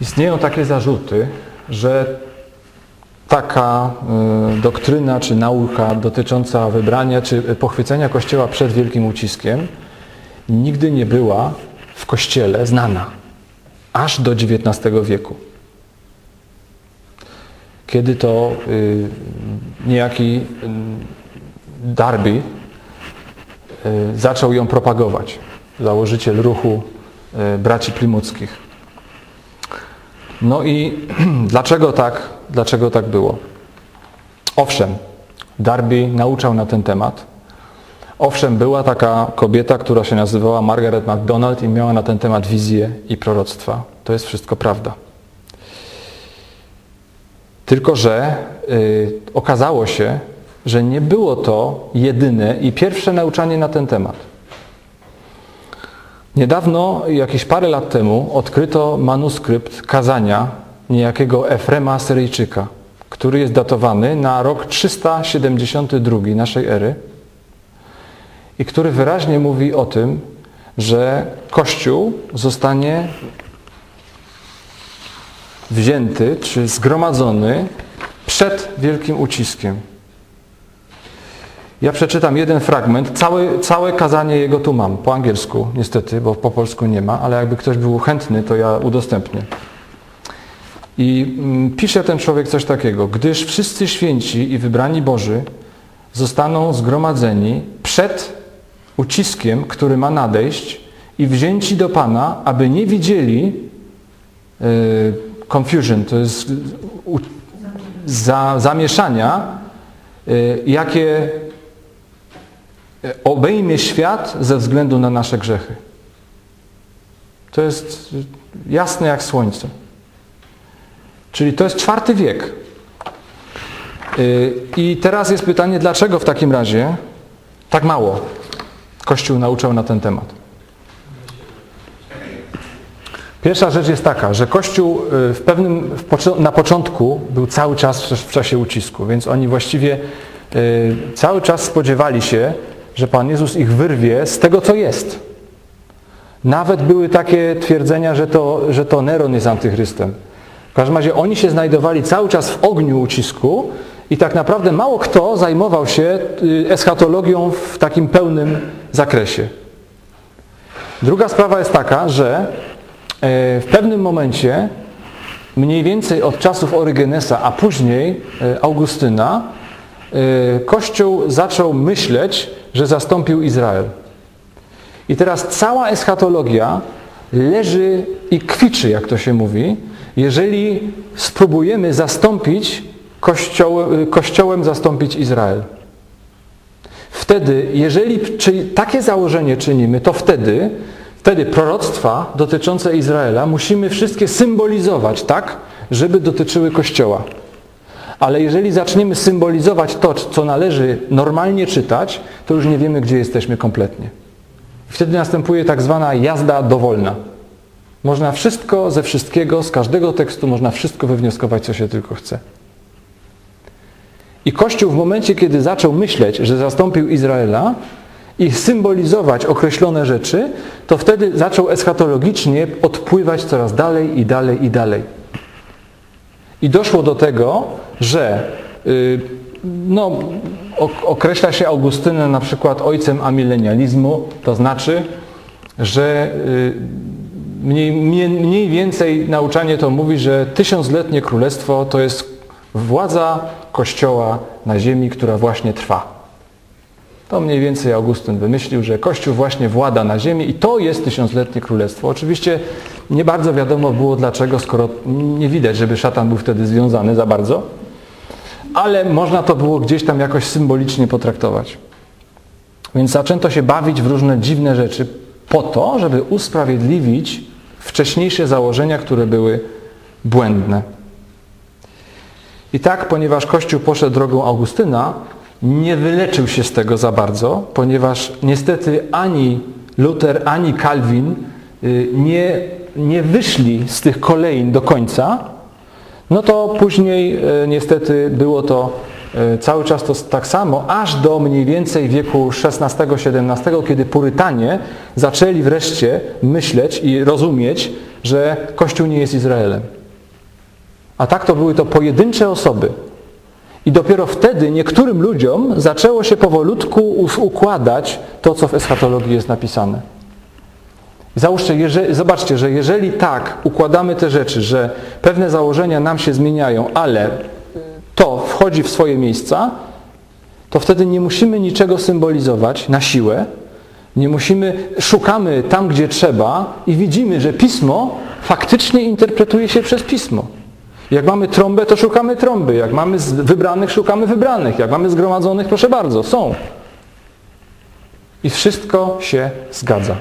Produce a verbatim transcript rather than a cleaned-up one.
Istnieją takie zarzuty, że taka y, doktryna czy nauka dotycząca wybrania czy pochwycenia Kościoła przed wielkim uciskiem nigdy nie była w Kościele znana aż do dziewiętnastego wieku. Kiedy to y, niejaki y, Darby y, zaczął ją propagować, założyciel ruchu y, braci Plymouthskich. No i dlaczego tak, dlaczego tak było? Owszem, Darby nauczał na ten temat. Owszem, była taka kobieta, która się nazywała Margaret MacDonald i miała na ten temat wizje i proroctwa. To jest wszystko prawda. Tylko że y, okazało się, że nie było to jedyne i pierwsze nauczanie na ten temat. Niedawno, jakieś parę lat temu, odkryto manuskrypt kazania niejakiego Efrema Syryjczyka, który jest datowany na rok trzysta siedemdziesiąty drugi naszej ery i który wyraźnie mówi o tym, że Kościół zostanie wzięty czy zgromadzony przed wielkim uciskiem. Ja przeczytam jeden fragment. Całe, całe kazanie jego tu mam, po angielsku niestety, bo po polsku nie ma, ale jakby ktoś był chętny, to ja udostępnię. I pisze ten człowiek coś takiego. Gdyż wszyscy święci i wybrani Boży zostaną zgromadzeni przed uciskiem, który ma nadejść i wzięci do Pana, aby nie widzieli yy, confusion, to jest u, za, zamieszania, yy, jakie obejmie świat ze względu na nasze grzechy. To jest jasne jak słońce. Czyli to jest czwarty wiek. I teraz jest pytanie, dlaczego w takim razie tak mało Kościół nauczał na ten temat? Pierwsza rzecz jest taka, że Kościół w pewnym, na początku był cały czas w czasie ucisku, więc oni właściwie cały czas spodziewali się, że Pan Jezus ich wyrwie z tego, co jest. Nawet były takie twierdzenia, że to, że to Neron jest antychrystem. W każdym razie oni się znajdowali cały czas w ogniu ucisku i tak naprawdę mało kto zajmował się eschatologią w takim pełnym zakresie. Druga sprawa jest taka, że w pewnym momencie, mniej więcej od czasów Orygenesa, a później Augustyna, Kościół zaczął myśleć, że zastąpił Izrael. I teraz cała eschatologia leży i kwiczy, jak to się mówi, jeżeli spróbujemy zastąpić kościołem, kościołem zastąpić Izrael. Wtedy, jeżeli czy takie założenie czynimy, to wtedy, wtedy proroctwa dotyczące Izraela musimy wszystkie symbolizować tak, żeby dotyczyły Kościoła. Ale jeżeli zaczniemy symbolizować to, co należy normalnie czytać, to już nie wiemy, gdzie jesteśmy kompletnie. Wtedy następuje tak zwana jazda dowolna. Można wszystko ze wszystkiego, z każdego tekstu, można wszystko wywnioskować, co się tylko chce. I Kościół w momencie, kiedy zaczął myśleć, że zastąpił Izraela i symbolizować określone rzeczy, to wtedy zaczął eschatologicznie odpływać coraz dalej i dalej i dalej. I doszło do tego, że yy, no, określa się Augustynę na przykład ojcem amilenializmu, to znaczy, że yy, mniej, mniej, mniej więcej nauczanie to mówi, że tysiącletnie królestwo to jest władza Kościoła na ziemi, która właśnie trwa. To mniej więcej Augustyn wymyślił, że Kościół właśnie włada na ziemi i to jest tysiącletnie królestwo. Oczywiście nie bardzo wiadomo było dlaczego, skoro nie widać, żeby szatan był wtedy związany za bardzo, ale można to było gdzieś tam jakoś symbolicznie potraktować. Więc zaczęto się bawić w różne dziwne rzeczy po to, żeby usprawiedliwić wcześniejsze założenia, które były błędne. I tak, ponieważ Kościół poszedł drogą Augustyna, nie wyleczył się z tego za bardzo, ponieważ niestety ani Luter, ani Kalwin nie, nie wyszli z tych kolein do końca, no to później niestety było to cały czas to tak samo, aż do mniej więcej wieku szesnastego siedemnastego, kiedy Purytanie zaczęli wreszcie myśleć i rozumieć, że Kościół nie jest Izraelem. A tak to były to pojedyncze osoby. I dopiero wtedy niektórym ludziom zaczęło się powolutku układać to, co w eschatologii jest napisane. Załóżcie, jeżeli, zobaczcie, że jeżeli tak układamy te rzeczy, że pewne założenia nam się zmieniają, ale to wchodzi w swoje miejsca, to wtedy nie musimy niczego symbolizować na siłę, nie musimy, szukamy tam, gdzie trzeba i widzimy, że Pismo faktycznie interpretuje się przez Pismo. Jak mamy trąbę, to szukamy trąby. Jak mamy wybranych, szukamy wybranych. Jak mamy zgromadzonych, proszę bardzo, są. I wszystko się zgadza.